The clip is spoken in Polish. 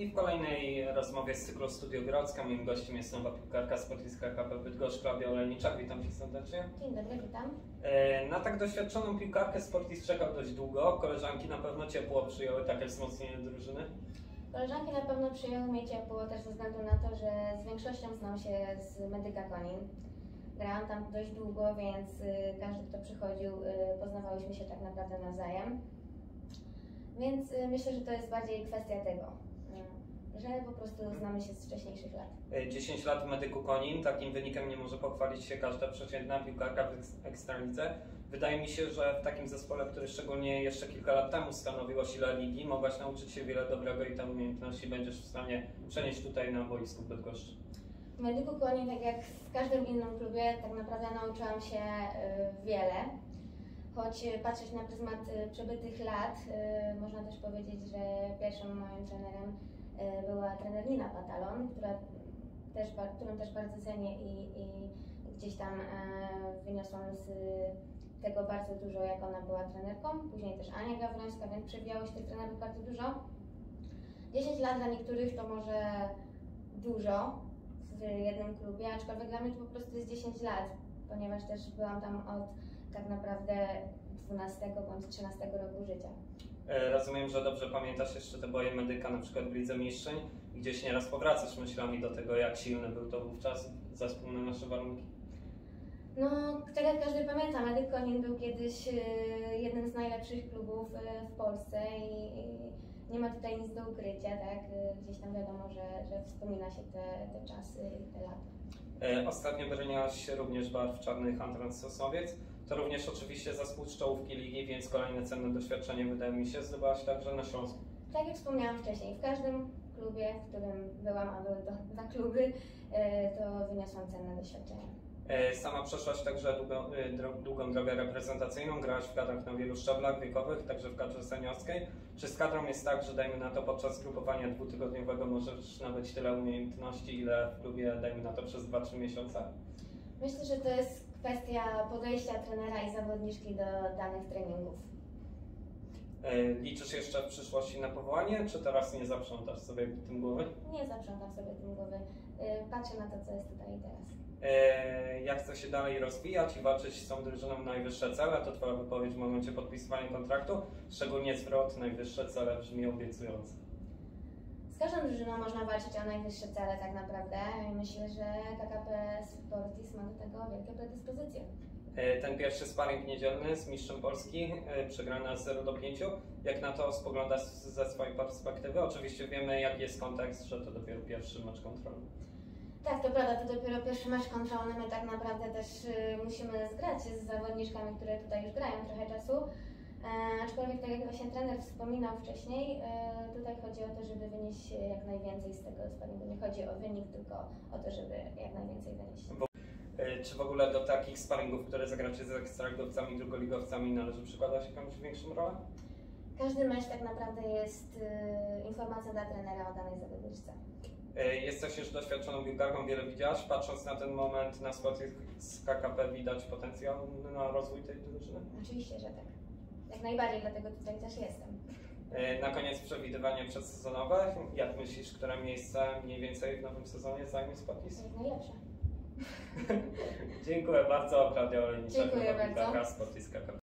I w kolejnej rozmowie z cyklu Studio Grodzka moim gościem jest nowa piłkarka z boiska KKP Bydgoszcz, Klaudia Olejniczak. Witam Cię serdecznie. Dzień dobry, witam. Na tak doświadczoną piłkarkę sportist czekał dość długo. Koleżanki na pewno ciepło przyjęły takie wzmocnienie drużyny? Koleżanki na pewno przyjęły mnie ciepło też ze względu na to, że z większością znam się z Medyka Konin. Grałam tam dość długo, więc każdy, kto przychodził, poznawałyśmy się tak naprawdę nawzajem. Więc myślę, że to jest bardziej kwestia tego, że po prostu znamy się z wcześniejszych lat. 10 lat w Medyku Konin, takim wynikiem nie może pochwalić się każda przeciętna piłkarka w Ekstralice. Wydaje mi się, że w takim zespole, który szczególnie jeszcze kilka lat temu stanowiło siłę ligi, mogłaś nauczyć się wiele dobrego i te umiejętności będziesz w stanie przenieść tutaj na boisku w Bydgoszczy. W Medyku Konin, tak jak w każdym innym klubie, tak naprawdę nauczyłam się wiele. Choć patrzeć na pryzmat przebytych lat, można też powiedzieć, że pierwszym moim trenerem była trener Nina Patalon, którą też bardzo cenię i gdzieś tam wyniosłam z tego bardzo dużo, jak ona była trenerką. Później też Ania Gawrańska, więc przewijało się tych trenerów bardzo dużo. 10 lat dla niektórych to może dużo w jednym klubie, aczkolwiek dla mnie to po prostu jest 10 lat, ponieważ też byłam tam od tak naprawdę 12 bądź 13 roku życia. Rozumiem, że dobrze pamiętasz jeszcze te boje Medyka, na przykład w Lidze Mistrzeń. Gdzieś nieraz powracasz myślami do tego, jak silny był to wówczas zespół na nasze warunki. No, tak jak każdy pamięta, Medyk Konin był kiedyś jednym z najlepszych klubów w Polsce i nie ma tutaj nic do ukrycia, tak? Gdzieś tam wiadomo, że wspomina się te czasy i te lata. Ostatnio broniłaś się również barw czarnych Huntrand Sosnowiec. To również oczywiście zespół z czołówki ligi, więc kolejne cenne doświadczenie, wydaje mi się, zdobyłaś także na Śląsku. Tak jak wspomniałam wcześniej, w każdym klubie, w którym byłam, a były to dwa kluby, to wyniosłam cenne doświadczenie. Sama przeszłaś także długą drogę reprezentacyjną, grałaś w kadrach na wielu szczeblach wiekowych, także w kadrze seniorskiej. Czy z kadrą jest tak, że dajmy na to podczas grupowania dwutygodniowego możesz nabyć tyle umiejętności, ile w klubie, dajmy na to, przez 2-3 miesiące? Myślę, że to jest kwestia podejścia trenera i zawodniczki do danych treningów. Liczysz jeszcze w przyszłości na powołanie, czy teraz nie zaprzątasz sobie tym głowy? Nie zaprzątam sobie tym głowy. Patrzę na to, co jest tutaj i teraz. Jak chcesz się dalej rozwijać i walczyć z tą drużyną najwyższe cele, to Twoja wypowiedź w momencie podpisywania kontraktu, szczególnie zwrot najwyższe cele brzmi obiecująco. Z każdą drużyną można walczyć o najwyższe cele tak naprawdę i myślę, że KKP Sportis ma do tego wielkie predyspozycje. Ten pierwszy sparing niedzielny z mistrzem Polski, przegrana z 0-5, jak na to spoglądasz ze swojej perspektywy? Oczywiście wiemy, jaki jest kontekst, że to dopiero pierwszy mecz kontrolny. Tak, to prawda, to dopiero pierwszy mecz kontrolny. My tak naprawdę też musimy zgrać się z zawodniczkami, które tutaj już grają trochę czasu. Aczkolwiek, tak jak właśnie trener wspominał wcześniej, tutaj chodzi o to, żeby wynieść jak najwięcej z tego sparingu. Nie chodzi o wynik, tylko o to, żeby jak najwięcej wynieść. Czy w ogóle do takich sparingów, które zagracie z ekstraligowcami, drugoligowcami, należy przykładać jakąś większą rolę? Każdy mecz tak naprawdę jest informacja dla trenera o danej zawodniczce. Jesteś już doświadczoną piłkarką, wiele widziałaś. Patrząc na ten moment na sporcie z KKP, widać potencjał na rozwój tej drużyny? Oczywiście, że tak. Jak najbardziej, dlatego tutaj też jestem. Na koniec przewidywanie przedsezonowe. Jak myślisz, które miejsce mniej więcej w nowym sezonie zajmie Sportis? Najlepsze. Dziękuję bardzo, Klaudia Olejniczak. Dziękuję bardzo.